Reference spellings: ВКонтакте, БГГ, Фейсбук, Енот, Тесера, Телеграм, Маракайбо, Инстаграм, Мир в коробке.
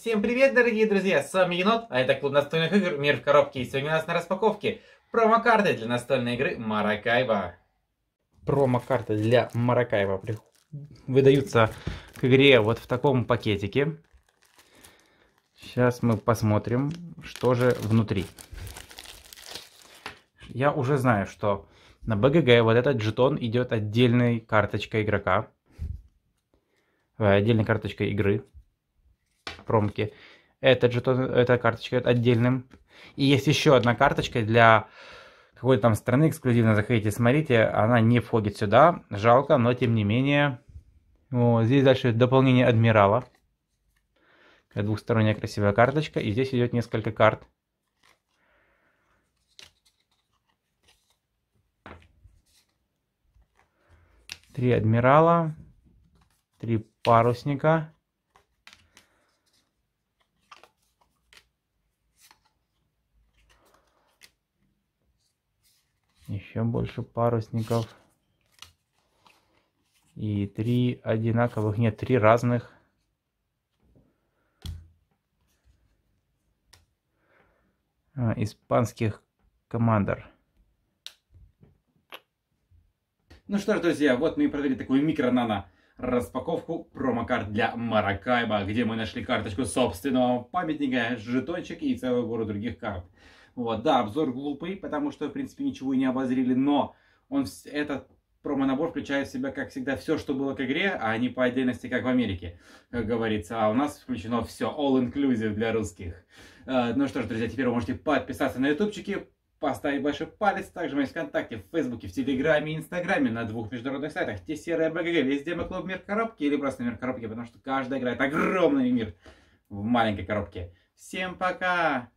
Всем привет, дорогие друзья, с вами Енот, а это клуб настольных игр «Мир в коробке», и сегодня у нас на распаковке промокарты для настольной игры «Маракайбо». Промокарты для «Маракайбо» выдаются к игре вот в таком пакетике. Сейчас мы посмотрим, что же внутри. Я уже знаю, что на БГГ вот этот жетон идет отдельной карточкой игрока, отдельной карточкой игры. Промки. Эта карточка идет отдельным. И есть еще одна карточка для какой-то там страны, эксклюзивно заходите, смотрите, она не входит сюда, жалко, но тем не менее. Вот, здесь дальше дополнение адмирала. Двухсторонняя красивая карточка, и здесь идет несколько карт. Три адмирала, три парусника. Еще больше парусников. И три одинаковых. Нет, три разных. Испанских командор. Ну что ж, друзья, вот мы и провели такую микро-нано распаковку промокарт для Маракайбо, где мы нашли карточку собственного памятника, жетончик и целую гору других карт. Вот, да, обзор глупый, потому что, в принципе, ничего и не обозрели, но этот промо-набор включает в себя, как всегда, все, что было к игре, а не по отдельности, как в Америке, как говорится. А у нас включено все, all-inclusive для русских. Ну что ж, друзья, теперь вы можете подписаться на ютубчики, поставить большой палец, также мы есть ВКонтакте, в Фейсбуке, в Телеграме и Инстаграме, на двух международных сайтах, Тесера и БГГ, везде мы клуб «Мир в коробке» или просто «Мир в коробке», потому что каждая играет огромный мир в маленькой коробке. Всем пока!